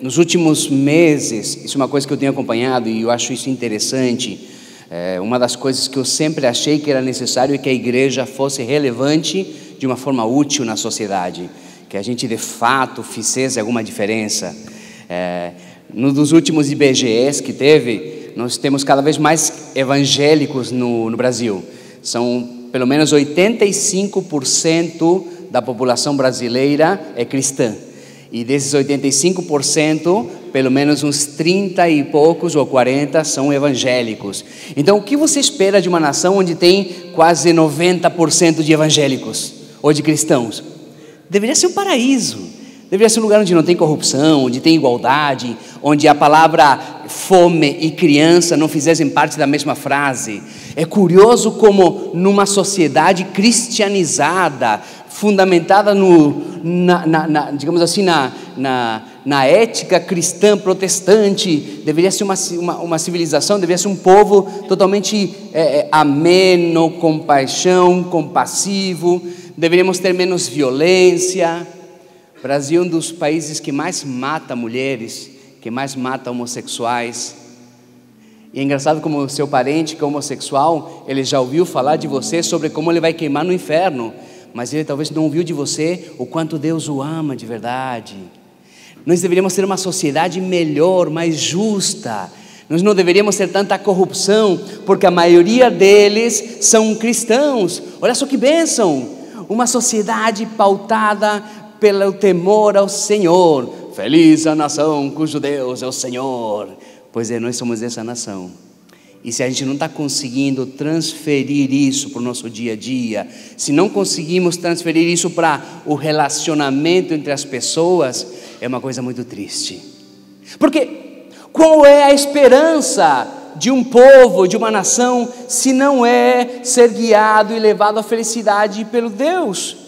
Nos últimos meses, isso é uma coisa que eu tenho acompanhado e eu acho isso interessante, uma das coisas que eu sempre achei que era necessário é que a igreja fosse relevante de uma forma útil na sociedade, que a gente de fato fizesse alguma diferença. Nos últimos IBGEs que teve, nós temos cada vez mais evangélicos no Brasil. São pelo menos 85% da população brasileira é cristã. E desses 85%, pelo menos uns 30 e poucos ou 40 são evangélicos. Então, o que você espera de uma nação onde tem quase 90% de evangélicos ou de cristãos? Deveria ser um paraíso. Deveria ser um lugar onde não tem corrupção, onde tem igualdade, onde a palavra fome e criança não fizessem parte da mesma frase. É curioso como numa sociedade cristianizada, fundamentada digamos assim, na ética cristã protestante, deveria ser uma civilização, deveria ser um povo totalmente ameno, compassivo, deveríamos ter menos violência. O Brasil é um dos países que mais mata mulheres, que mais mata homossexuais. E é engraçado como o seu parente que é homossexual, ele já ouviu falar de você sobre como ele vai queimar no inferno, mas ele talvez não ouviu de você o quanto Deus o ama de verdade. Nós deveríamos ter uma sociedade melhor, mais justa. Nós não deveríamos ter tanta corrupção, porque a maioria deles são cristãos. Olha só que bênção! Uma sociedade pautada pelo temor ao Senhor. Feliz a nação cujo Deus é o Senhor. Pois é, nós somos essa nação. E se a gente não está conseguindo transferir isso para o nosso dia a dia, se não conseguimos transferir isso para o relacionamento entre as pessoas, é uma coisa muito triste. Porque qual é a esperança de um povo, de uma nação, se não é ser guiado e levado à felicidade pelo Deus?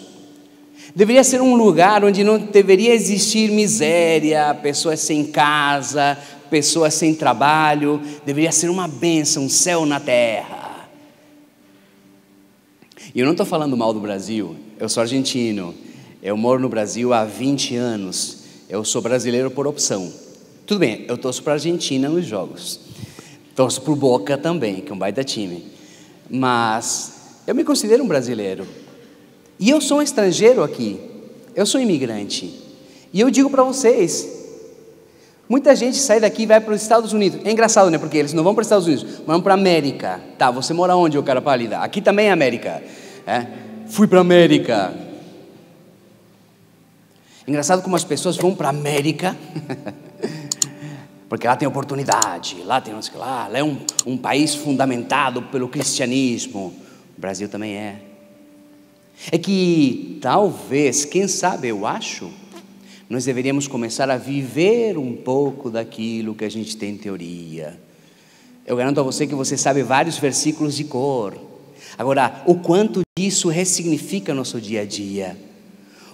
Deveria ser um lugar onde não deveria existir miséria, pessoas sem casa, pessoas sem trabalho. Deveria ser uma bênção, um céu na terra. E eu não estou falando mal do Brasil, eu sou argentino, eu moro no Brasil há 20 anos, eu sou brasileiro por opção. Tudo bem, eu torço para a Argentina nos jogos, torço para o Boca também, que é um baita time, mas eu me considero um brasileiro, e eu sou um estrangeiro aqui, eu sou imigrante, e eu digo para vocês, muita gente sai daqui e vai para os Estados Unidos. É engraçado, né? Porque eles não vão para os Estados Unidos, vão para a América. Tá, você mora onde, ô cara pálida? Aqui também é América. Fui para a América. Engraçado como as pessoas vão para a América, porque lá tem oportunidade, lá tem não sei o que lá, lá é um país fundamentado pelo cristianismo. O Brasil também é. É que talvez, quem sabe, eu acho, nós deveríamos começar a viver um pouco daquilo que a gente tem em teoria. Eu garanto a você que você sabe vários versículos de cor. Agora, o quanto disso ressignifica nosso dia a dia?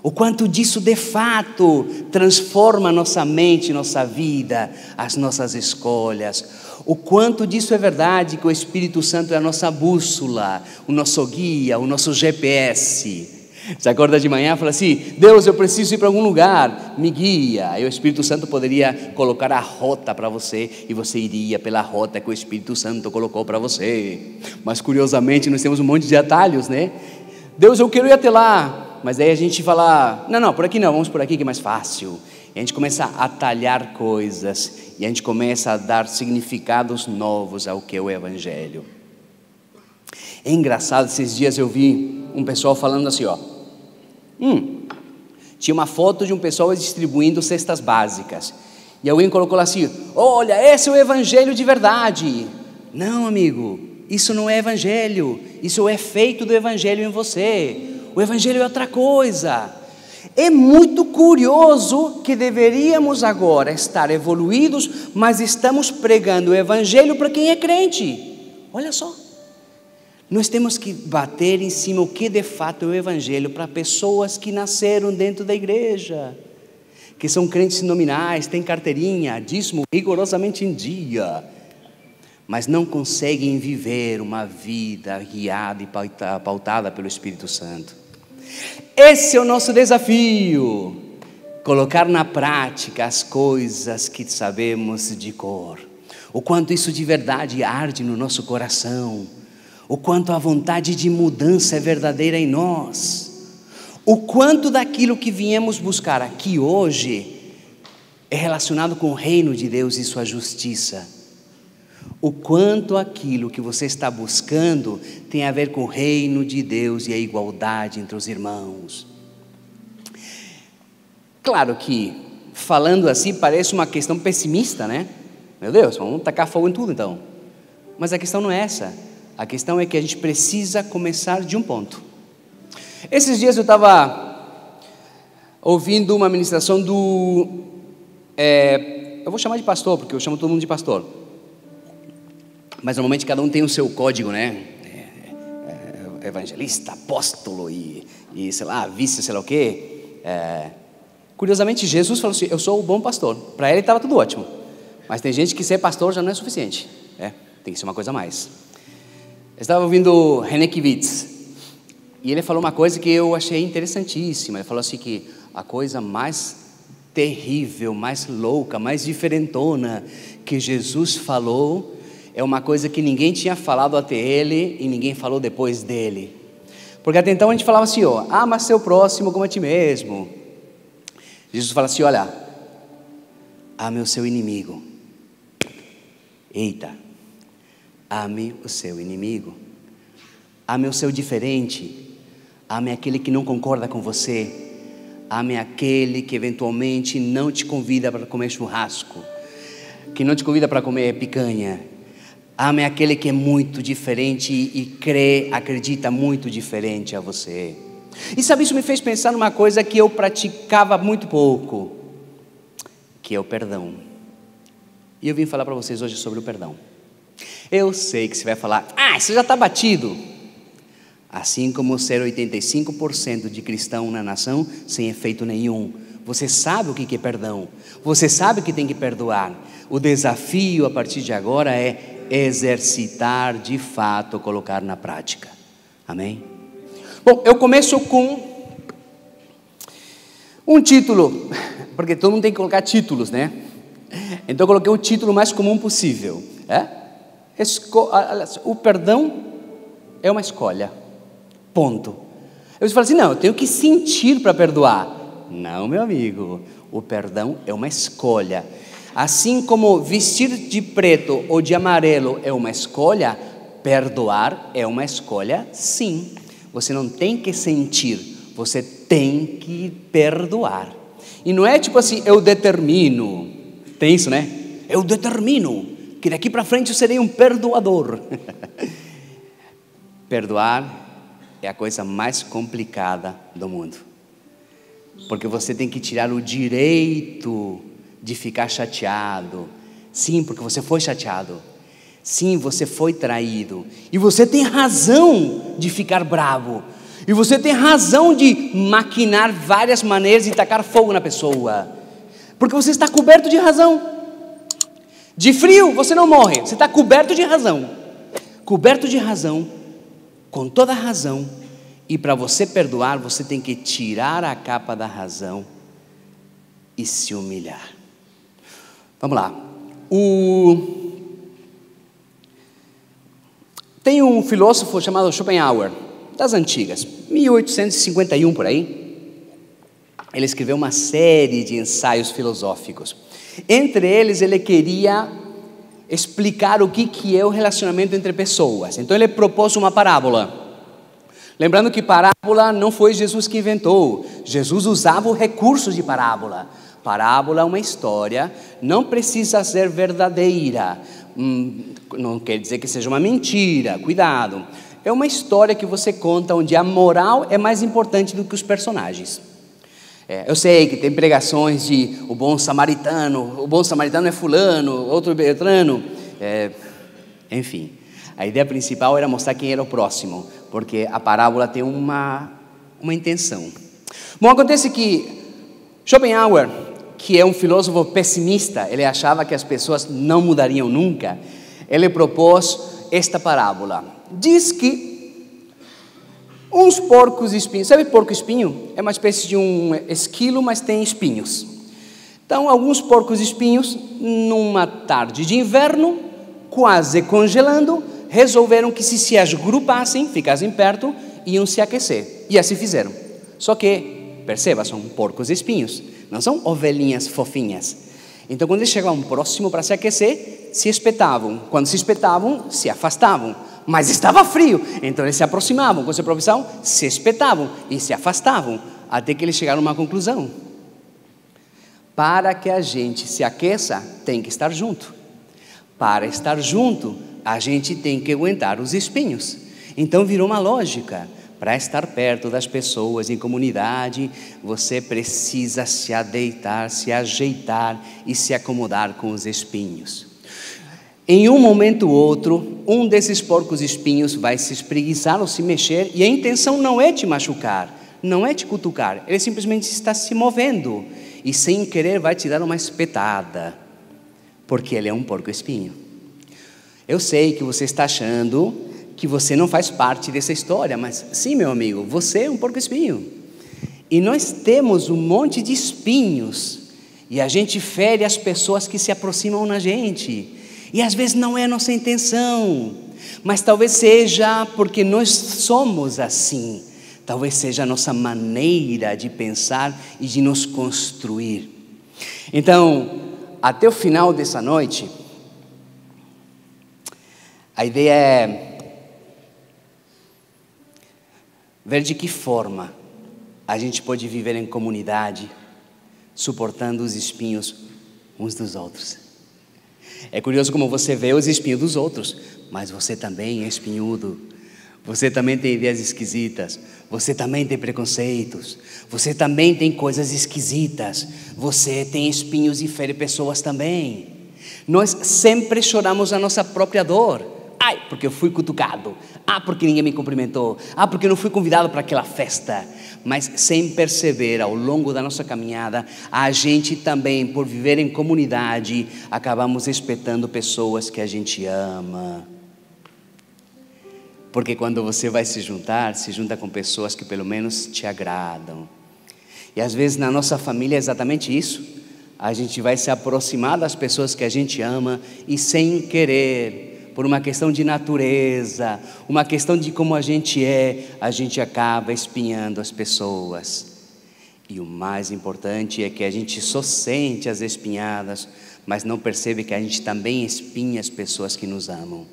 O quanto disso de fato transforma nossa mente, nossa vida, as nossas escolhas? O quanto disso é verdade que o Espírito Santo é a nossa bússola, o nosso guia, o nosso GPS? Você acorda de manhã e fala assim, Deus, eu preciso ir para algum lugar, me guia. Aí o Espírito Santo poderia colocar a rota para você e você iria pela rota que o Espírito Santo colocou para você. Mas curiosamente nós temos um monte de atalhos, né? Deus, eu quero ir até lá, mas aí a gente fala, não, por aqui não, vamos por aqui que é mais fácil. E a gente começa a atalhar coisas e a gente começa a dar significados novos ao que é o Evangelho. É engraçado, esses dias eu vi um pessoal falando assim, ó, tinha uma foto de um pessoal distribuindo cestas básicas. E alguém colocou lá assim, olha, esse é o evangelho de verdade. Não, amigo, isso não é evangelho. Isso é o efeito do evangelho em você. O evangelho é outra coisa. É muito curioso que deveríamos agora estar evoluídos, mas estamos pregando o evangelho para quem é crente. Olha só. Nós temos que bater em cima o que de fato é o Evangelho para pessoas que nasceram dentro da igreja, que são crentes nominais, têm carteirinha, dízimo rigorosamente em dia, mas não conseguem viver uma vida guiada e pautada pelo Espírito Santo. Esse é o nosso desafio. colocar na prática as coisas que sabemos de cor. O quanto isso de verdade arde no nosso coração, o quanto a vontade de mudança é verdadeira em nós, o quanto daquilo que viemos buscar aqui hoje é relacionado com o reino de Deus e sua justiça, o quanto aquilo que você está buscando tem a ver com o reino de Deus e a igualdade entre os irmãos. Claro que, falando assim, parece uma questão pessimista, né? Meu Deus, vamos tacar fogo em tudo então. Mas a questão não é essa. A questão é que a gente precisa começar de um ponto. Esses dias eu estava ouvindo uma ministração do... eu vou chamar de pastor, porque eu chamo todo mundo de pastor. Mas normalmente cada um tem o seu código, né? Evangelista, apóstolo e sei lá, vice, sei lá o quê. Curiosamente, Jesus falou assim, eu sou o bom pastor. Para ele estava tudo ótimo. Mas tem gente que ser pastor já não é suficiente. Tem que ser uma coisa a mais. Eu estava ouvindo o René Kivitz. E ele falou uma coisa que eu achei interessantíssima. Ele falou assim que a coisa mais terrível, mais louca, mais diferentona que Jesus falou é uma coisa que ninguém tinha falado até ele e ninguém falou depois dele. Porque até então a gente falava assim, ó, ama seu próximo como a ti mesmo. Jesus fala assim, olha, ame o seu inimigo. Eita, ame o seu inimigo, ame o seu diferente, ame aquele que não concorda com você, ame aquele que eventualmente não te convida para comer churrasco, que não te convida para comer picanha, ame aquele que é muito diferente e acredita muito diferente a você. E sabe, isso me fez pensar numa coisa que eu praticava muito pouco, que é o perdão. E eu vim falar para vocês hoje sobre o perdão. Eu sei que você vai falar, ah, você já está batido. Assim como ser 85% de cristão na nação, sem efeito nenhum. Você sabe o que é perdão. Você sabe que tem que perdoar. O desafio a partir de agora é exercitar de fato, colocar na prática. Amém? Bom, eu começo com um título, porque todo mundo tem que colocar títulos, né? Então eu coloquei o título mais comum possível. O perdão é uma escolha. Ponto. Eu falo assim, não, eu tenho que sentir para perdoar. Não, meu amigo. O perdão é uma escolha. Assim como vestir de preto ou de amarelo é uma escolha, perdoar é uma escolha, sim. Você não tem que sentir, você tem que perdoar. E não é tipo assim, eu determino. Tem isso, né? Eu determino que daqui para frente eu serei um perdoador. Perdoar é a coisa mais complicada do mundo. Porque você tem que tirar o direito de ficar chateado. Sim, porque você foi chateado. Sim, você foi traído. E você tem razão de ficar bravo. E você tem razão de maquinar várias maneiras de tacar fogo na pessoa. Porque você está coberto de razão. De frio você não morre, você está coberto de razão. Coberto de razão, com toda a razão. E para você perdoar, você tem que tirar a capa da razão e se humilhar. Vamos lá. Tem um filósofo chamado Schopenhauer, das antigas, 1851 por aí. Ele escreveu uma série de ensaios filosóficos. Entre eles, ele queria explicar o que é o relacionamento entre pessoas. Então, ele propôs uma parábola. Lembrando que parábola não foi Jesus que inventou. Jesus usava o recurso de parábola. Parábola é uma história, não precisa ser verdadeira. Não quer dizer que seja uma mentira, cuidado. É uma história que você conta onde a moral é mais importante do que os personagens. Eu sei que tem pregações de o bom samaritano é fulano, outro é beltrano, enfim. A ideia principal era mostrar quem era o próximo, porque a parábola tem uma intenção. Bom, acontece que Schopenhauer, que é um filósofo pessimista, ele achava que as pessoas não mudariam nunca, ele propôs esta parábola. Diz que Uns porcos espinhos. Sabe porco espinho? É uma espécie de um esquilo, mas tem espinhos. Então, alguns porcos espinhos, numa tarde de inverno, quase congelando, resolveram que se agrupassem, ficassem perto, iam se aquecer. E assim fizeram. Só que, perceba, são porcos espinhos, não são ovelhinhas fofinhas. Então, quando eles chegavam próximo para se aquecer, se espetavam. Quando se espetavam, se afastavam. Mas estava frio, então eles se aproximavam com essa profissão, se espetavam e se afastavam, até que eles chegaram a uma conclusão. Para que a gente se aqueça, tem que estar junto. Para estar junto, a gente tem que aguentar os espinhos. Então virou uma lógica. Para estar perto das pessoas em comunidade, você precisa se adeitar, se ajeitar e se acomodar com os espinhos. Em um momento ou outro, um desses porcos espinhos vai se espreguiçar ou se mexer, e a intenção não é te machucar, não é te cutucar, ele simplesmente está se movendo e sem querer vai te dar uma espetada, porque ele é um porco espinho. Eu sei que você está achando que você não faz parte dessa história, mas sim, meu amigo, você é um porco espinho. E nós temos um monte de espinhos, e a gente fere as pessoas que se aproximam da gente. E às vezes não é a nossa intenção, mas talvez seja porque nós somos assim. Talvez seja a nossa maneira de pensar e de nos construir. Então, até o final dessa noite, a ideia é ver de que forma a gente pode viver em comunidade, suportando os espinhos uns dos outros. É curioso como você vê os espinhos dos outros, mas você também é espinhudo, você também tem ideias esquisitas, você também tem preconceitos, você também tem coisas esquisitas, você tem espinhos e fere pessoas também. Nós sempre choramos a nossa própria dor. Ai, porque eu fui cutucado, ah, porque ninguém me cumprimentou, ah, porque eu não fui convidado para aquela festa. Mas sem perceber, ao longo da nossa caminhada, a gente também, por viver em comunidade, acabamos espetando pessoas que a gente ama. Porque quando você vai se juntar, se junta com pessoas que pelo menos te agradam. E às vezes na nossa família é exatamente isso. A gente vai se aproximar das pessoas que a gente ama e sem querer, por uma questão de natureza, uma questão de como a gente acaba espinhando as pessoas. E o mais importante é que a gente só sente as espinhadas, mas não percebe que a gente também espinha as pessoas que nos amam.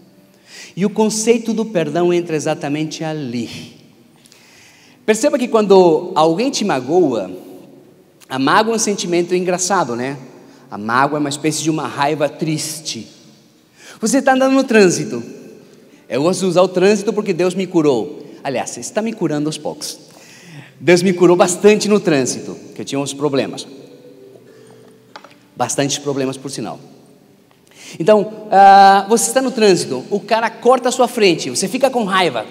E o conceito do perdão entra exatamente ali. Perceba que quando alguém te magoa, a mágoa é um sentimento engraçado, né? A mágoa é uma espécie de uma raiva triste. Você está andando no trânsito. Eu gosto de usar o trânsito porque Deus me curou. Aliás, você está me curando aos poucos. Deus me curou bastante no trânsito, que eu tinha uns problemas. Bastantes problemas, por sinal. Então, você está no trânsito, o cara corta a sua frente, você fica com raiva.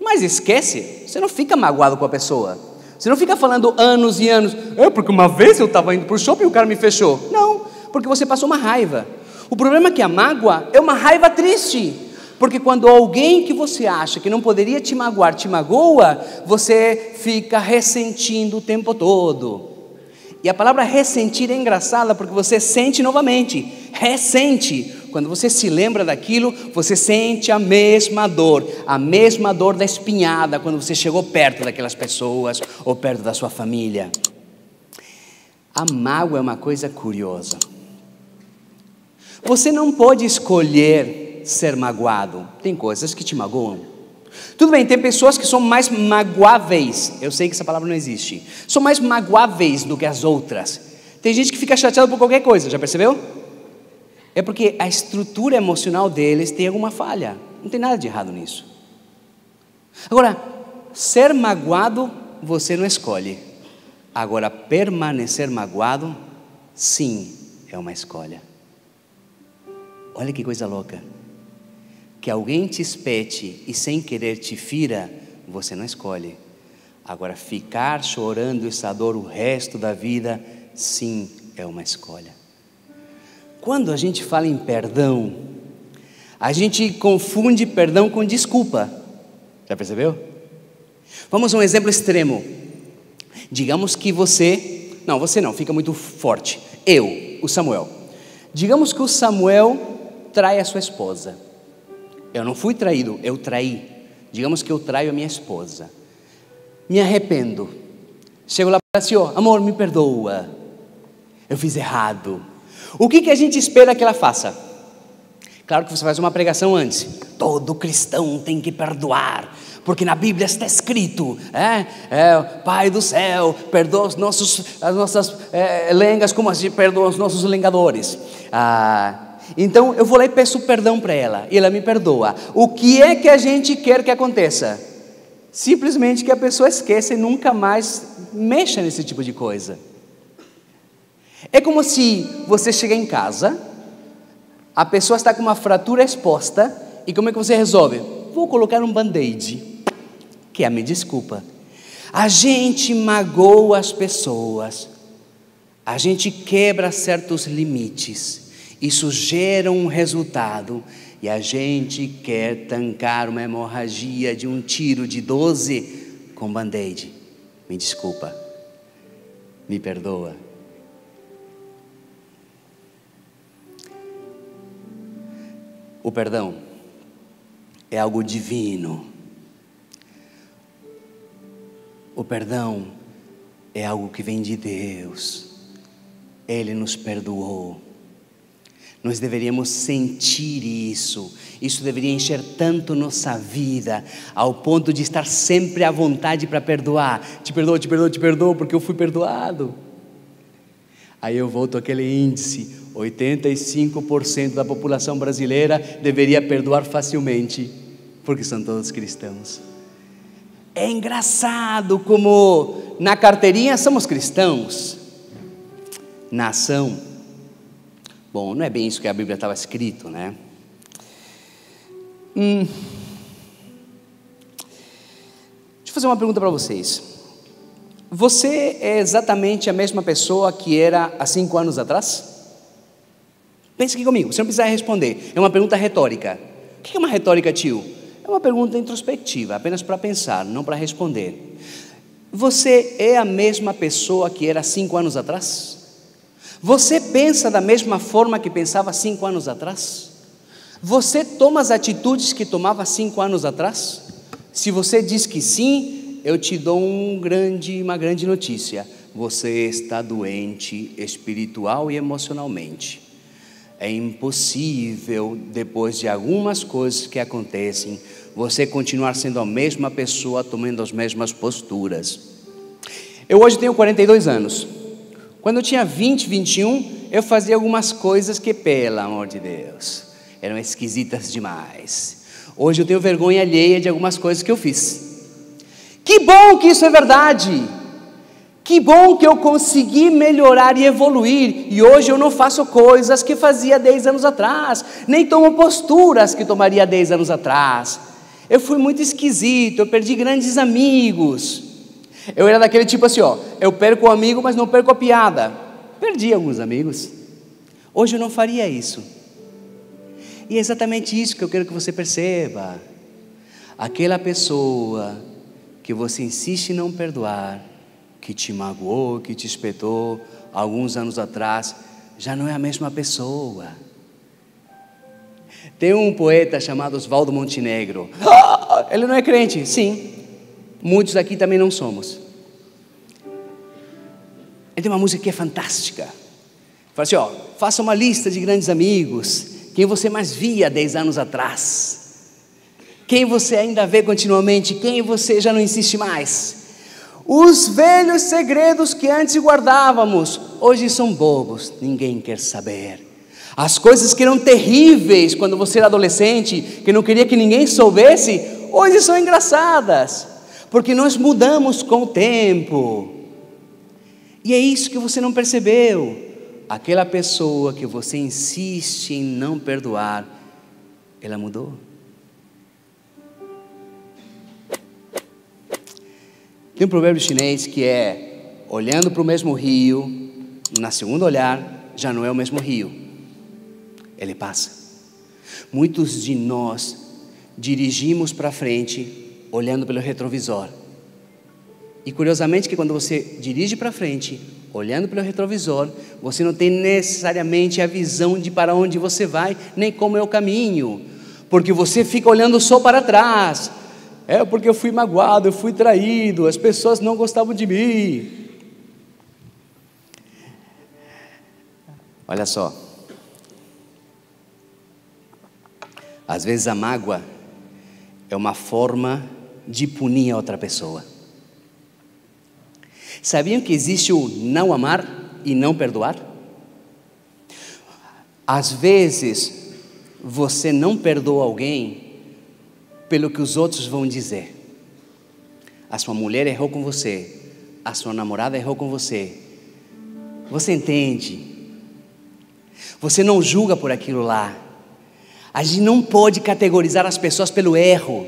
Mas esquece, você não fica magoado com a pessoa. Você não fica falando anos e anos, é porque uma vez eu estava indo para o shopping e o cara me fechou. Não, porque você passou uma raiva. O problema é que a mágoa é uma raiva triste, porque quando alguém que você acha que não poderia te magoar, te magoa, você fica ressentindo o tempo todo. E a palavra ressentir é engraçada porque você sente novamente, ressente. Quando você se lembra daquilo, você sente a mesma dor da espinhada quando você chegou perto daquelas pessoas ou perto da sua família. A mágoa é uma coisa curiosa. Você não pode escolher ser magoado. Tem coisas que te magoam. Tudo bem, tem pessoas que são mais magoáveis. Eu sei que essa palavra não existe. São mais magoáveis do que as outras. Tem gente que fica chateada por qualquer coisa, já percebeu? É porque a estrutura emocional deles tem alguma falha. Não tem nada de errado nisso. Agora, ser magoado você não escolhe. Agora, permanecer magoado, sim, é uma escolha. Olha que coisa louca, que alguém te espete e sem querer te fira, você não escolhe. Agora, ficar chorando essa dor o resto da vida, sim, é uma escolha. Quando a gente fala em perdão, a gente confunde perdão com desculpa, já percebeu? Vamos a um exemplo extremo. Digamos que você... Não, você não, fica muito forte. Eu, o Samuel. Digamos que o Samuel trai a sua esposa. Eu não fui traído, eu traí. Digamos que eu traio a minha esposa. Me arrependo. Chego lá para senhor, amor, me perdoa. Eu fiz errado. O que a gente espera que ela faça? Claro que você faz uma pregação antes. Todo cristão tem que perdoar. Porque na Bíblia está escrito, Pai do céu, perdoa as nossas lengas como as perdoa os nossos lengadores. Então eu vou lá e peço perdão para ela, e ela me perdoa. O que é que a gente quer que aconteça? Simplesmente que a pessoa esqueça e nunca mais mexa nesse tipo de coisa. É como se você chega em casa, a pessoa está com uma fratura exposta, e como é que você resolve? Vou colocar um band-aid, que é a minha desculpa. A gente magoa as pessoas, a gente quebra certos limites, isso gera um resultado, e a gente quer tancar uma hemorragia de um tiro de 12 com band-aid. Me desculpa, me perdoa. O perdão é algo divino. O perdão é algo que vem de Deus. Ele nos perdoou. Nós deveríamos sentir isso. Isso deveria encher tanto nossa vida, ao ponto de estar sempre à vontade para perdoar. Te perdoo, te perdoo, te perdoo, porque eu fui perdoado. Aí eu volto àquele índice: 85% da população brasileira deveria perdoar facilmente, porque são todos cristãos. É engraçado como na carteirinha somos cristãos, na ação, bom, não é bem isso que a Bíblia estava escrito, né? Deixa eu fazer uma pergunta para vocês. Você é exatamente a mesma pessoa que era há 5 anos atrás? Pense aqui comigo, você não precisa responder. É uma pergunta retórica. O que é uma retórica, tio? É uma pergunta introspectiva, apenas para pensar, não para responder. Você é a mesma pessoa que era 5 anos atrás? Você pensa da mesma forma que pensava 5 anos atrás? Você toma as atitudes que tomava 5 anos atrás? Se você diz que sim, eu te dou uma grande notícia. Você está doente espiritual e emocionalmente. É impossível, depois de algumas coisas que acontecem, você continuar sendo a mesma pessoa, tomando as mesmas posturas. Eu hoje tenho 42 anos. Quando eu tinha 20, 21, eu fazia algumas coisas que, pelo amor de Deus, eram esquisitas demais. Hoje eu tenho vergonha alheia de algumas coisas que eu fiz. Que bom que isso é verdade! Que bom que eu consegui melhorar e evoluir, e hoje eu não faço coisas que fazia 10 anos atrás, nem tomo posturas que tomaria 10 anos atrás. Eu fui muito esquisito, eu perdi grandes amigos. Eu era daquele tipo assim, eu perco o amigo, mas não perco a piada. Perdi alguns amigos. Hoje eu não faria isso. E é exatamente isso que eu quero que você perceba. Aquela pessoa que você insiste em não perdoar, que te magoou, que te espetou alguns anos atrás, já não é a mesma pessoa. Tem um poeta chamado Oswaldo Montenegro. Ele não é crente? Sim. Muitos aqui também não somos. Ele tem uma música que é fantástica. Fala assim, faça uma lista de grandes amigos, quem você mais via 10 anos atrás, quem você ainda vê continuamente, quem você já não insiste mais. Os velhos segredos que antes guardávamos, hoje são bobos, ninguém quer saber. As coisas que eram terríveis quando você era adolescente, que não queria que ninguém soubesse, hoje são engraçadas, porque nós mudamos com o tempo. E é isso que você não percebeu. Aquela pessoa que você insiste em não perdoar, ela mudou. Tem um provérbio chinês que é: olhando para o mesmo rio, na segunda olhar, já não é o mesmo rio. Ele passa. Muitos de nós dirigimos para frente, olhando pelo retrovisor. E curiosamente que quando você dirige para frente, olhando pelo retrovisor, você não tem necessariamente a visão de para onde você vai, nem como é o caminho, porque você fica olhando só para trás. É porque eu fui magoado, eu fui traído, as pessoas não gostavam de mim. Olha só, às vezes a mágoa é uma forma de punir a outra pessoa. Sabiam que existe o não amar e não perdoar? Às vezes você não perdoa alguém pelo que os outros vão dizer. A sua mulher errou com você, a sua namorada errou com você. Você entende? Você não julga por aquilo lá. A gente não pode categorizar as pessoas pelo erro.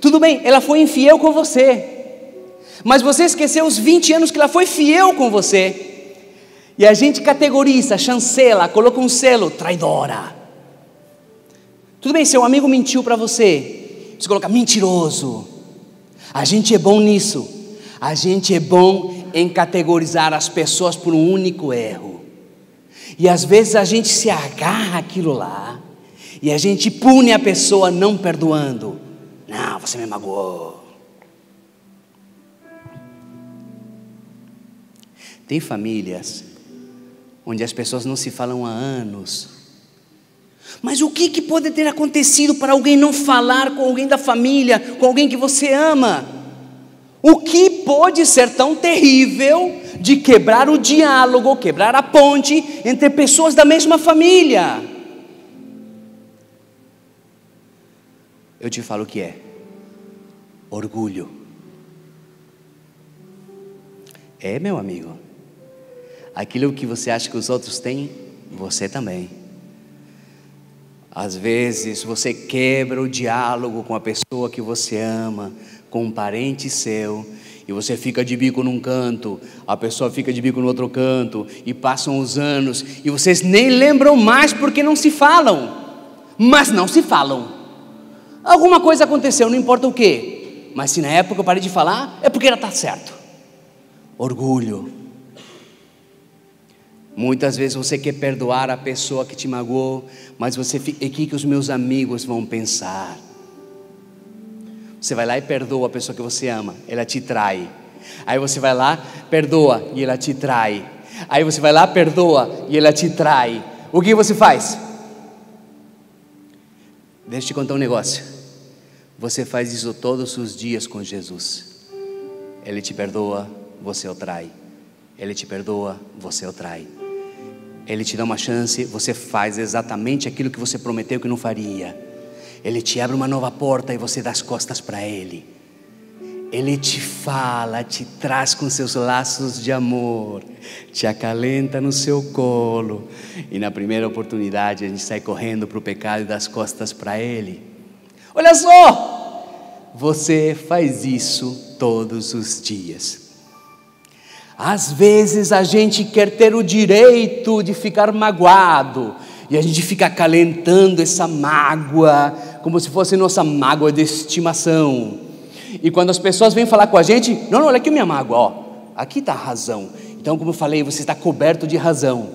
Tudo bem, ela foi infiel com você, mas você esqueceu os 20 anos que ela foi fiel com você, e a gente categoriza, chancela, coloca um selo, traidora. Tudo bem, seu amigo mentiu para você, você coloca mentiroso. A gente é bom nisso. A gente é bom em categorizar as pessoas por um único erro. E às vezes a gente se agarra àquilo lá, e a gente pune a pessoa não perdoando. Não, você me magoou. Tem famílias onde as pessoas não se falam há anos. Mas o que pode ter acontecido para alguém não falar com alguém da família, com alguém que você ama? O que pode ser tão terrível de quebrar o diálogo, quebrar a ponte entre pessoas da mesma família? Eu te falo o que é: orgulho. É, meu amigo, aquilo que você acha que os outros têm, você também. Às vezes você quebra o diálogo com a pessoa que você ama, com um parente seu, e você fica de bico num canto, a pessoa fica de bico no outro canto, e passam os anos, e vocês nem lembram mais porque não se falam. Mas não se falam. Alguma coisa aconteceu, não importa o que, mas se na época eu parei de falar, é porque ela está certo. Orgulho. Muitas vezes você quer perdoar a pessoa que te magoou, mas você fica, o que os meus amigos vão pensar? Você vai lá e perdoa a pessoa que você ama, ela te trai. Aí você vai lá, perdoa e ela te trai. Aí você vai lá, perdoa e ela te trai. O que você faz? Deixa eu te contar um negócio. Você faz isso todos os dias com Jesus. Ele te perdoa, você o trai. Ele te perdoa, você o trai. Ele te dá uma chance, você faz exatamente aquilo que você prometeu que não faria. Ele te abre uma nova porta e você dá as costas para Ele. Ele te fala, te traz com seus laços de amor, te acalenta no seu colo, e na primeira oportunidade a gente sai correndo para o pecado e dá as costas para Ele. Olha só, você faz isso todos os dias. Às vezes a gente quer ter o direito de ficar magoado, e a gente fica acalentando essa mágoa, como se fosse nossa mágoa de estimação. E quando as pessoas vêm falar com a gente, não, olha aqui minha mágoa, ó, aqui está a razão. Então, como eu falei, você está coberto de razão.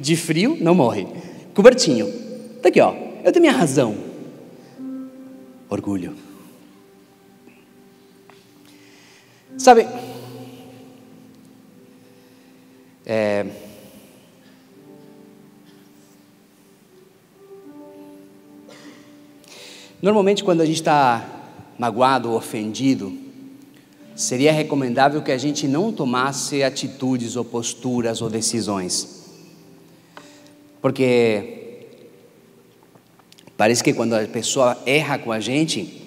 De frio, não morre. Cobertinho. Está aqui, ó, eu tenho minha razão. Orgulho. Sabe, normalmente quando a gente está magoado ou ofendido, seria recomendável que a gente não tomasse atitudes ou posturas ou decisões. Porque parece que quando a pessoa erra com a gente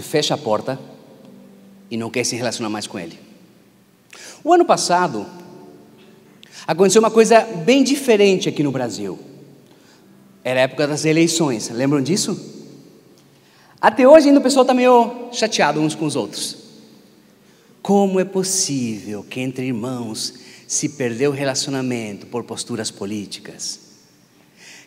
fecha a porta e não quer se relacionar mais com ele. O ano passado aconteceu uma coisa bem diferente aqui no Brasil. Era a época das eleições, lembram disso? Até hoje ainda o pessoal está meio chateado uns com os outros. Como é possível que entre irmãos se perdeu o relacionamento por posturas políticas?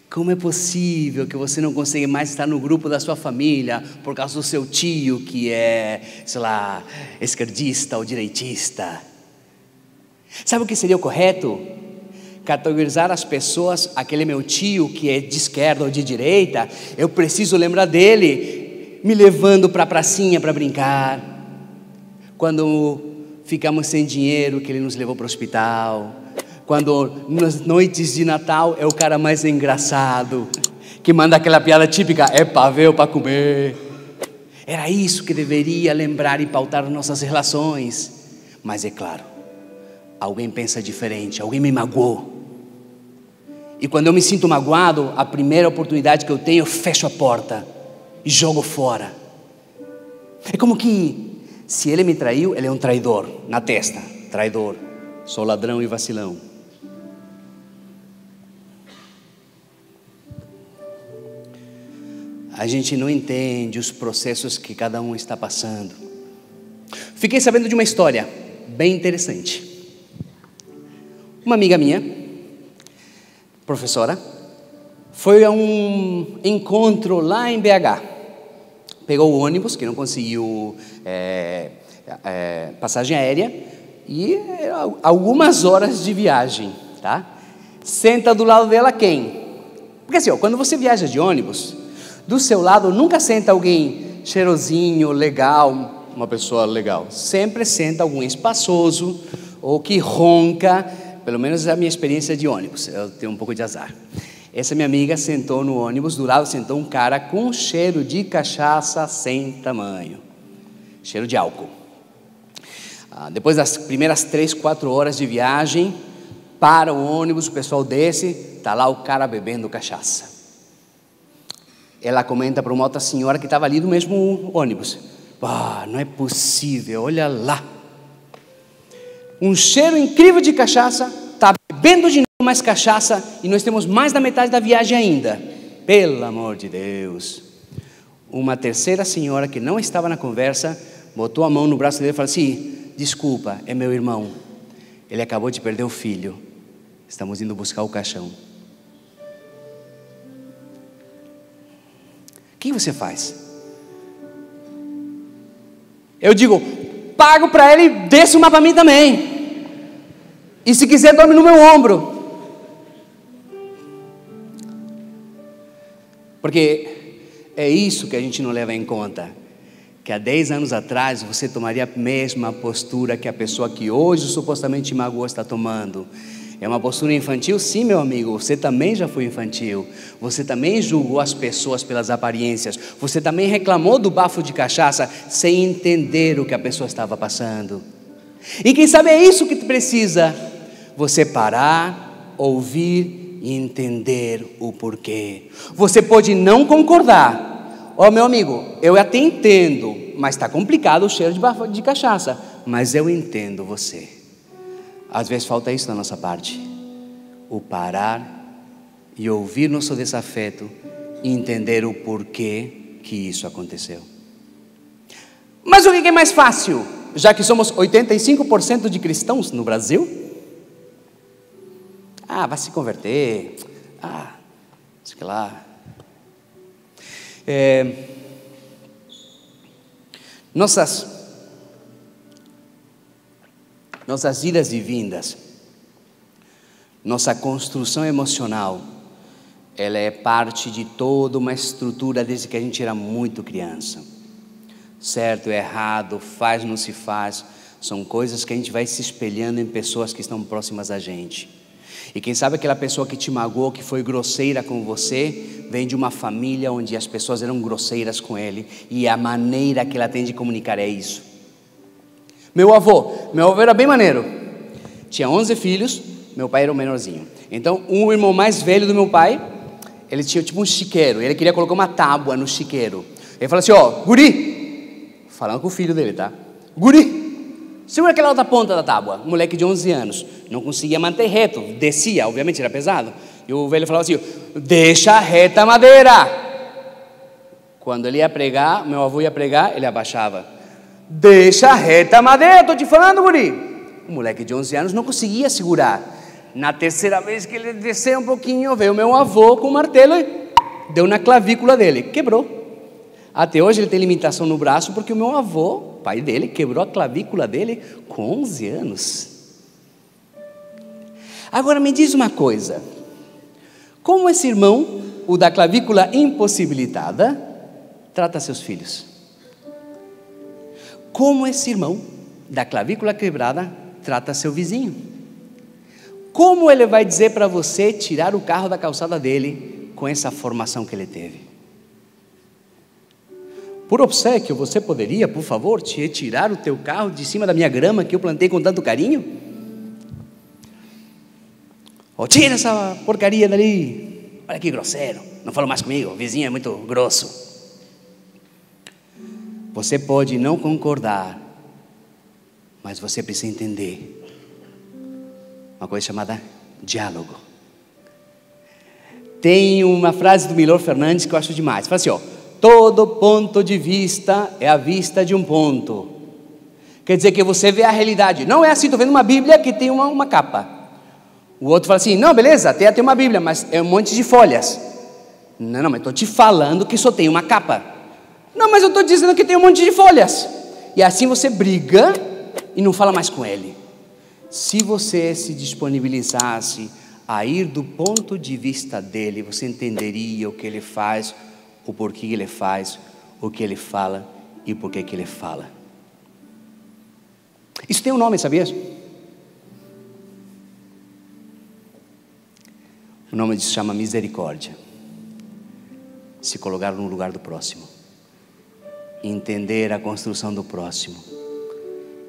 Como é possível que você não consiga mais estar no grupo da sua família por causa do seu tio que é, sei lá, esquerdista ou direitista? Sabe o que seria o correto? Categorizar as pessoas, aquele meu tio que é de esquerda ou de direita, eu preciso lembrar dele, me levando para a pracinha para brincar. Quando ficamos sem dinheiro, que ele nos levou para o hospital. Quando nas noites de Natal é o cara mais engraçado, que manda aquela piada típica, é pavê ou para comer. Era isso que deveria lembrar e pautar nossas relações. Mas é claro, alguém pensa diferente, alguém me magoou. E quando eu me sinto magoado, a primeira oportunidade que eu tenho, eu fecho a porta e jogo fora. É como que, se ele me traiu, ele é um traidor, na testa, traidor. Sou ladrão e vacilão. A gente não entende os processos que cada um está passando. Fiquei sabendo de uma história bem interessante. Uma amiga minha, professora, foi a um encontro lá em BH. Pegou o ônibus, que não conseguiu passagem aérea, e algumas horas de viagem, tá? Senta do lado dela quem? Porque assim, ó, quando você viaja de ônibus, do seu lado nunca senta alguém cheirosinho, legal, uma pessoa legal. Sempre senta algum espaçoso ou que ronca, pelo menos é a minha experiência de ônibus, eu tenho um pouco de azar. Essa minha amiga sentou no ônibus, do lado sentou um cara com cheiro de cachaça sem tamanho, cheiro de álcool. Depois das primeiras 3, 4 horas de viagem, para o ônibus, o pessoal desce, está lá o cara bebendo cachaça. Ela comenta para uma outra senhora que estava ali no mesmo ônibus. Ah, não é possível, olha lá. Um cheiro incrível de cachaça, está bebendo de novo mais cachaça e nós temos mais da metade da viagem ainda. Pelo amor de Deus. Uma terceira senhora que não estava na conversa, botou a mão no braço dele e falou assim... Desculpa, é meu irmão. Ele acabou de perder o filho. Estamos indo buscar o caixão. O que você faz? Eu digo, pago para ele e desce uma para mim também. E se quiser, dorme no meu ombro. Porque é isso que a gente não leva em conta. Que há 10 anos atrás você tomaria a mesma postura que a pessoa que hoje supostamente magoou está tomando. É uma postura infantil? Sim, meu amigo, você também já foi infantil. Você também julgou as pessoas pelas aparências. Você também reclamou do bafo de cachaça sem entender o que a pessoa estava passando. E quem sabe é isso que precisa. Você parar, ouvir e entender o porquê. Você pode não concordar. Ó, meu amigo, eu até entendo, mas está complicado o cheiro de cachaça. Mas eu entendo você. Às vezes falta isso na nossa parte. O parar e ouvir nosso desafeto e entender o porquê que isso aconteceu. Mas o que é mais fácil? Já que somos 85% de cristãos no Brasil? Ah, vai se converter. Ah, sei lá. Nossas idas e vindas, nossa construção emocional, ela é parte de toda uma estrutura desde que a gente era muito criança. Certo, errado, faz, não se faz, são coisas que a gente vai se espelhando em pessoas que estão próximas a gente. E quem sabe aquela pessoa que te magoou, que foi grosseira com você, vem de uma família onde as pessoas eram grosseiras com ele. E a maneira que ela tem de comunicar é isso. Meu avô era bem maneiro. Tinha 11 filhos, meu pai era o menorzinho. Então, um irmão mais velho do meu pai, ele tinha tipo um chiqueiro. Ele queria colocar uma tábua no chiqueiro. Ele falou assim, ó, guri, falando com o filho dele, tá? Guri. Segura aquela outra ponta da tábua, um moleque de 11 anos, não conseguia manter reto, descia, obviamente era pesado, e o velho falava assim, deixa reta a madeira. Quando ele ia pregar, meu avô ia pregar, ele abaixava, deixa reta a madeira, estou te falando, guri. O moleque de 11 anos não conseguia segurar, Na terceira vez que ele desceu um pouquinho, veio meu avô com o martelo e deu na clavícula dele, quebrou. Até hoje ele tem limitação no braço porque o meu avô, pai dele, quebrou a clavícula dele com 11 anos. Agora me diz uma coisa, como esse irmão, o da clavícula impossibilitada, trata seus filhos? Como esse irmão da clavícula quebrada trata seu vizinho? Como ele vai dizer para você tirar o carro da calçada dele com essa formação que ele teve? Por obséquio, você poderia, por favor, retirar o teu carro de cima da minha grama que eu plantei com tanto carinho? Ou tira essa porcaria dali. Olha que grosseiro, não fala mais comigo, o vizinho é muito grosso. Você pode não concordar, mas você precisa entender uma coisa chamada diálogo. Tem uma frase do Milor Fernandes que eu acho demais, fala assim, ó: todo ponto de vista é a vista de um ponto. Quer dizer que você vê a realidade. Não é assim, estou vendo uma Bíblia que tem uma capa. O outro fala assim, não, beleza, até tem uma Bíblia, mas é um monte de folhas. Não, não, mas estou te falando que só tem uma capa. Não, mas eu estou dizendo que tem um monte de folhas. E assim você briga e não fala mais com ele. Se você se disponibilizasse a ir do ponto de vista dele, você entenderia o que ele faz, o porquê ele faz, o que ele fala e por que ele fala. Isso tem um nome, sabias? O nome disso chama misericórdia. Se colocar no lugar do próximo, entender a construção do próximo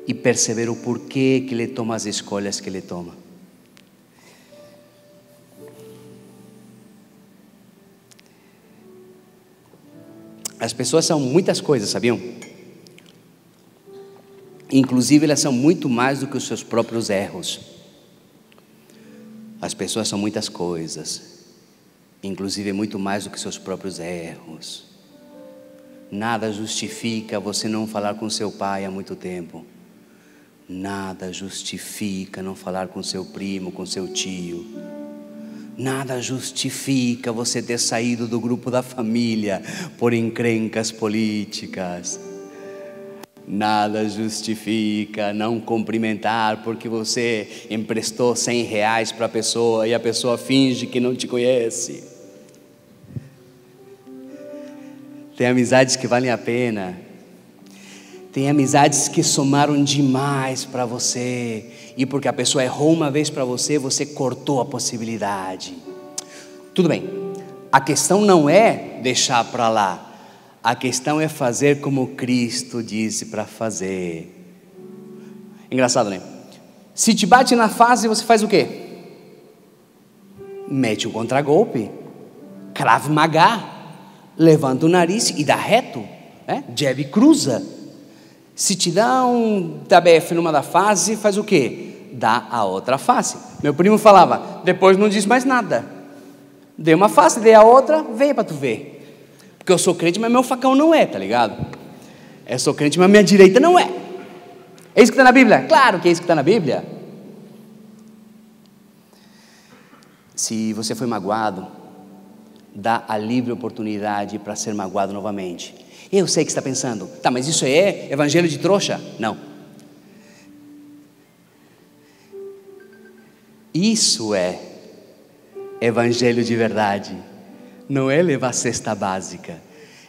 e perceber o porquê que ele toma as escolhas que ele toma. As pessoas são muitas coisas, sabiam? Inclusive, elas são muito mais do que os seus próprios erros. As pessoas são muitas coisas, inclusive muito mais do que seus próprios erros. Nada justifica você não falar com seu pai há muito tempo. Nada justifica não falar com seu primo, com seu tio. Nada justifica você ter saído do grupo da família por encrencas políticas. Nada justifica não cumprimentar porque você emprestou 100 reais para a pessoa e a pessoa finge que não te conhece. Tem amizades que valem a pena. Tem amizades que somaram demais para você. E porque a pessoa errou uma vez para você, você cortou a possibilidade. Tudo bem, a questão não é deixar para lá. A questão é fazer como Cristo disse para fazer. Engraçado, né? Se te bate na face, você faz o quê? Mete um contragolpe. Krav Maga. Levanta o nariz e dá reto, né? Jab cruza. Se te dá um tabefe numa da face, faz o quê? Dá a outra face. Meu primo falava, depois não diz mais nada. Dei uma face, dei a outra, vem para tu ver. Porque eu sou crente, mas meu facão não é, tá ligado? Eu sou crente, mas minha direita não é. É isso que está na Bíblia? Claro que é isso que está na Bíblia. Se você foi magoado, dá a livre oportunidade para ser magoado novamente. Eu sei que você está pensando, tá, mas isso é evangelho de trouxa? Não. Isso é evangelho de verdade. Não é levar cesta básica.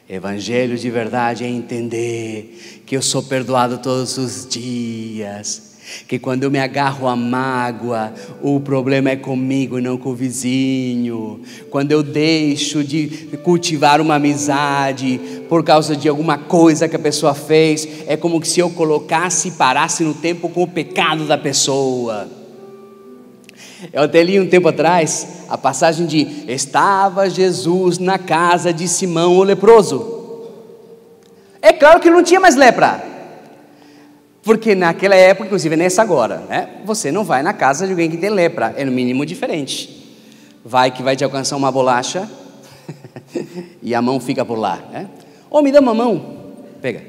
Evangelho de verdade é entender que eu sou perdoado todos os dias. Que quando eu me agarro à mágoa, o problema é comigo e não com o vizinho. Quando eu deixo de cultivar uma amizade por causa de alguma coisa que a pessoa fez, é como se eu colocasse e parasse no tempo com o pecado da pessoa. Eu até li um tempo atrás a passagem de estava Jesus na casa de Simão o leproso. É claro que não tinha mais lepra. Porque naquela época, inclusive nessa agora, né? Você não vai na casa de alguém que tem lepra, é no mínimo diferente. Vai que vai te alcançar uma bolacha e a mão fica por lá, né? Ou me dá uma mão, pega.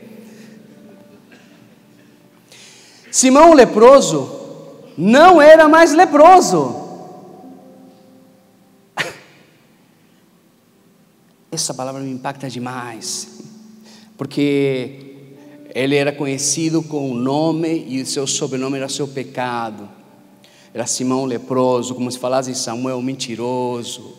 Simão o leproso não era mais leproso, Essa palavra me impacta demais, porque ele era conhecido com o nome e o seu sobrenome era seu pecado. Era Simão leproso, como se falasse Samuel mentiroso,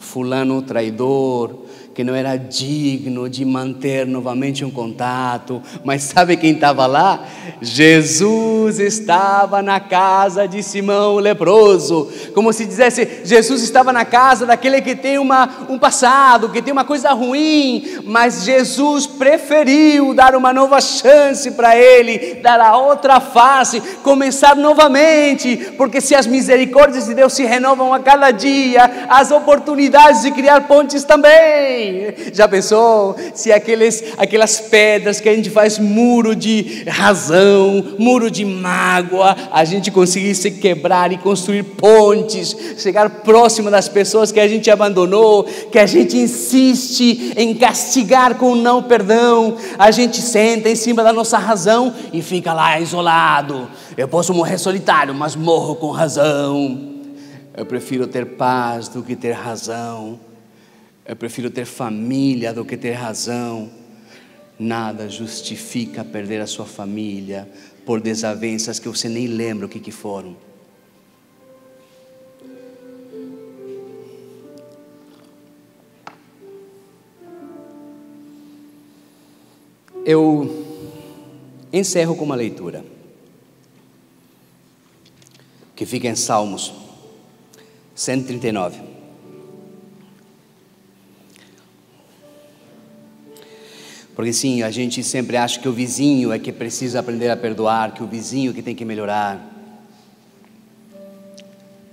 fulano traidor, que não era digno de manter novamente um contato. Mas sabe quem estava lá? Jesus estava na casa de Simão leproso, como se dissesse, Jesus estava na casa daquele que tem um passado, que tem uma coisa ruim, mas Jesus preferiu dar uma nova chance para ele, dar a outra face, começar novamente, porque se as misericórdias de Deus se renovam a cada dia, as oportunidades de criar pontes também. Já pensou se aquelas pedras que a gente faz muro de razão, muro de mágoa, a gente conseguisse quebrar e construir pontes, chegar próximo das pessoas que a gente abandonou, que a gente insiste em castigar com o não perdão, a gente senta em cima da nossa razão e fica lá isolado. Eu posso morrer solitário, mas morro com razão. Eu prefiro ter paz do que ter razão. Eu prefiro ter família do que ter razão. Nada justifica perder a sua família por desavenças que você nem lembra o que foram. Eu encerro com uma leitura que fica em Salmos 139. Porque sim, a gente sempre acha que o vizinho é que precisa aprender a perdoar, que o vizinho é que tem que melhorar.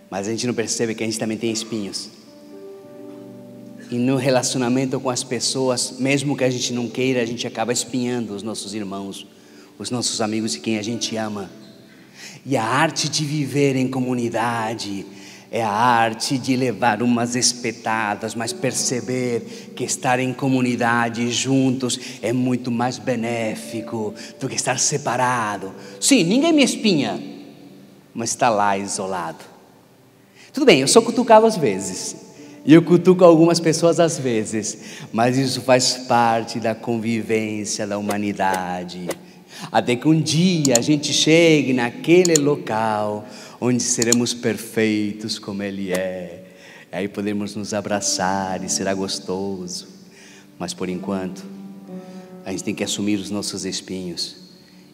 Mas a gente não percebe que a gente também tem espinhos. E no relacionamento com as pessoas, mesmo que a gente não queira, a gente acaba espinhando os nossos irmãos, os nossos amigos e quem a gente ama. E a arte de viver em comunidade é a arte de levar umas espetadas, mas perceber que estar em comunidade juntos é muito mais benéfico do que estar separado. Sim, ninguém me espinha, mas está lá isolado. Tudo bem, eu sou cutucado às vezes, e eu cutuco algumas pessoas às vezes, mas isso faz parte da convivência da humanidade. Até que um dia a gente chegue naquele local onde seremos perfeitos como Ele é. Aí podemos nos abraçar e será gostoso. Mas por enquanto, a gente tem que assumir os nossos espinhos.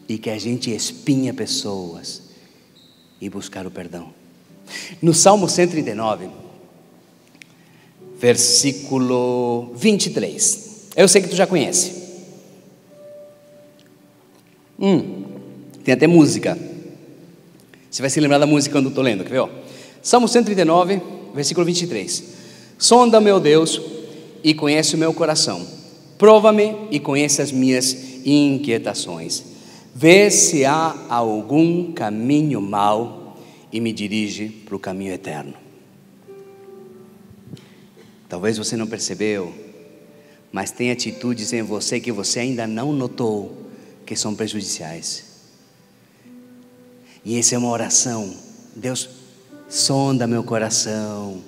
E que a gente espinha pessoas. E buscar o perdão. No Salmo 139, versículo 23. Eu sei que tu já conhece. Tem até música. Você vai se lembrar da música quando eu estou lendo, quer ver? Ó. Salmo 139, versículo 23. Sonda, meu Deus, e conhece o meu coração. Prova-me e conhece as minhas inquietações. Vê se há algum caminho mau e me dirige para o caminho eterno. Talvez você não percebeu, mas tem atitudes em você que você ainda não notou que são prejudiciais. E essa é uma oração. Deus, sonda meu coração.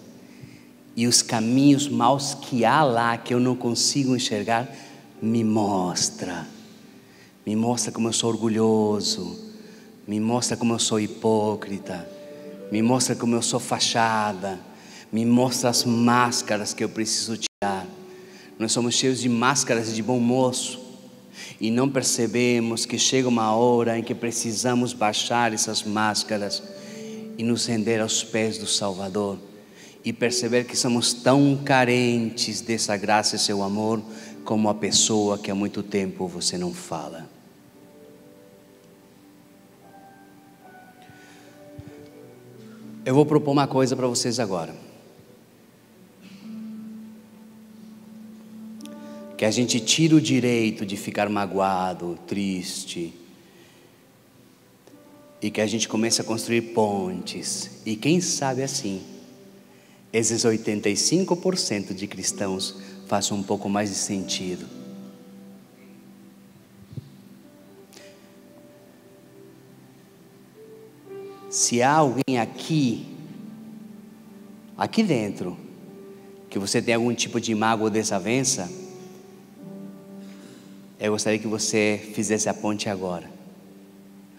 E os caminhos maus que há lá, que eu não consigo enxergar, me mostra. Me mostra como eu sou orgulhoso. Me mostra como eu sou hipócrita. Me mostra como eu sou fachada. Me mostra as máscaras que eu preciso tirar. Nós somos cheios de máscaras de bom moço. E não percebemos que chega uma hora em que precisamos baixar essas máscaras e nos render aos pés do Salvador e perceber que somos tão carentes dessa graça e seu amor como a pessoa que há muito tempo você não fala. Eu vou propor uma coisa para vocês agora, que a gente tira o direito de ficar magoado, triste, e que a gente comece a construir pontes, e quem sabe assim, esses 85% de cristãos façam um pouco mais de sentido. Se há alguém aqui dentro, que você tem algum tipo de mágoa ou desavença, eu gostaria que você fizesse a ponte agora.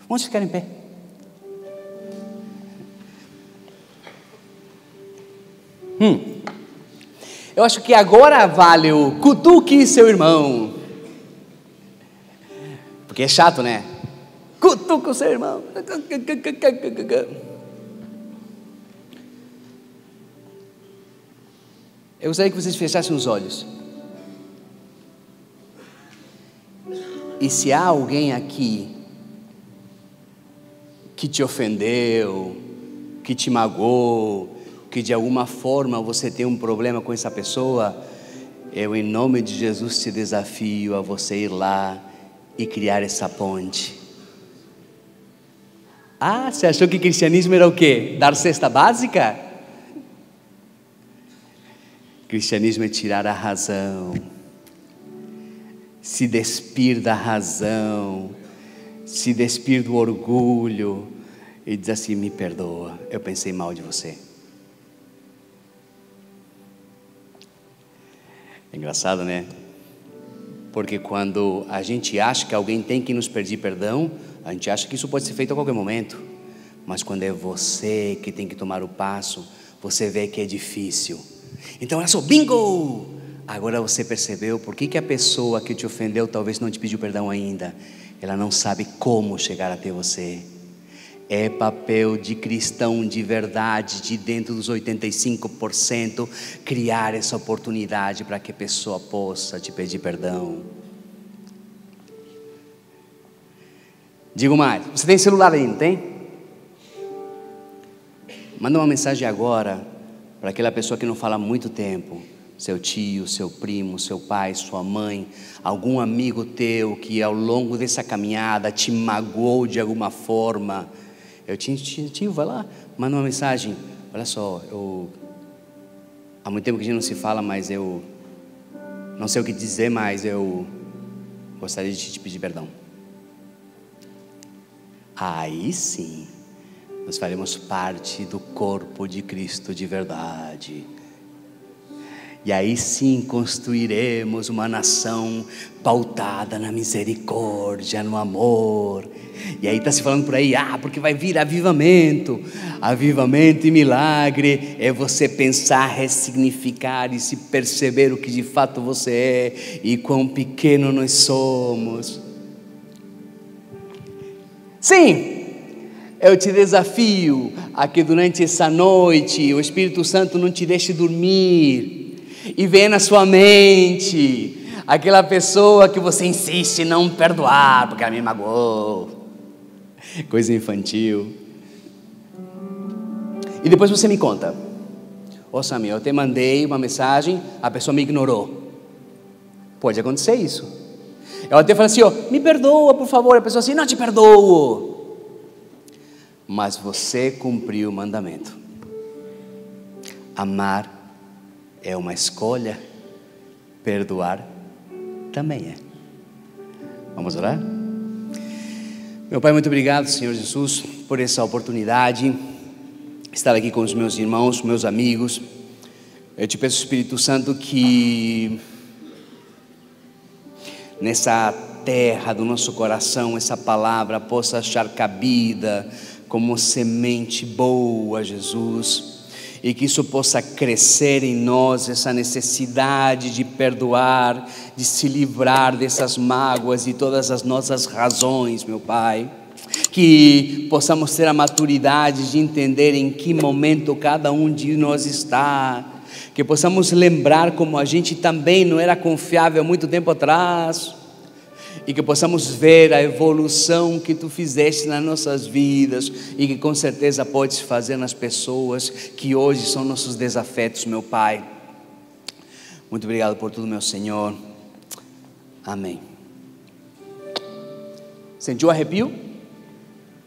Vamos ficar em pé. Eu acho que agora vale o cutuque seu irmão. Porque é chato, né? Cutuque o seu irmão. Eu gostaria que vocês fechassem os olhos. E se há alguém aqui que te ofendeu, que te magoou, que de alguma forma você tem um problema com essa pessoa, eu em nome de Jesus te desafio a você ir lá e criar essa ponte. Ah, você achou que cristianismo era o quê? Dar cesta básica? Cristianismo é tirar a razão, se despir da razão, se despir do orgulho e dizer assim: me perdoa, eu pensei mal de você. É engraçado, né? Porque quando a gente acha que alguém tem que nos pedir perdão, a gente acha que isso pode ser feito a qualquer momento, mas quando é você que tem que tomar o passo, você vê que é difícil. Então é só bingo! Agora você percebeu por que a pessoa que te ofendeu talvez não te pediu perdão ainda. Ela não sabe como chegar até você. É papel de cristão de verdade, de dentro dos 85%, criar essa oportunidade para que a pessoa possa te pedir perdão. Digo mais, você tem celular ainda, tem? Manda uma mensagem agora para aquela pessoa que não fala há muito tempo, seu tio, seu primo, seu pai, sua mãe, algum amigo teu que ao longo dessa caminhada te magoou de alguma forma. Eu te incentivo, vai lá, manda uma mensagem. Olha só, há muito tempo que a gente não se fala, mas eu não sei o que dizer, mas eu gostaria de te pedir perdão. Aí sim, nós faremos parte do corpo de Cristo de verdade. E aí sim construiremos uma nação pautada na misericórdia, no amor. E aí está se falando por aí, porque vai vir avivamento. Avivamento e milagre é você pensar, ressignificar e se perceber o que de fato você é e quão pequeno nós somos. Sim! Eu te desafio a que durante essa noite o Espírito Santo não te deixe dormir e venha na sua mente aquela pessoa que você insiste em não perdoar porque ela me magoou, coisa infantil. E depois você me conta: ô Samuel, eu te mandei uma mensagem, a pessoa me ignorou. Pode acontecer isso. Eu até falo assim: ó, me perdoa por favor. A pessoa assim: não te perdoo. Mas você cumpriu o mandamento. Amar é uma escolha, perdoar também é. Vamos orar? Meu Pai, muito obrigado, Senhor Jesus, por essa oportunidade, estar aqui com os meus irmãos, meus amigos. Eu te peço, Espírito Santo, que nessa terra do nosso coração, essa palavra possa achar cabida como semente boa, Jesus, e que isso possa crescer em nós, essa necessidade de perdoar, de se livrar dessas mágoas e todas as nossas razões, meu Pai. Que possamos ter a maturidade de entender em que momento cada um de nós está, que possamos lembrar como a gente também não era confiável há muito tempo atrás, e que possamos ver a evolução que tu fizeste nas nossas vidas, e que com certeza podes fazer nas pessoas que hoje são nossos desafetos, meu Pai. Muito obrigado por tudo, meu Senhor. Amém. Sentiu arrepio?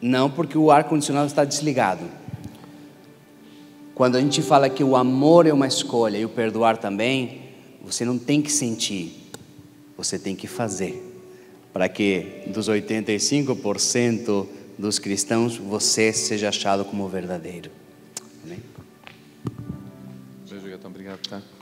Não, porque o ar-condicionado está desligado. Quando a gente fala que o amor é uma escolha e o perdoar também, você não tem que sentir, você tem que fazer. Para que dos 85% dos cristãos você seja achado como verdadeiro. Amém? Obrigado, tá?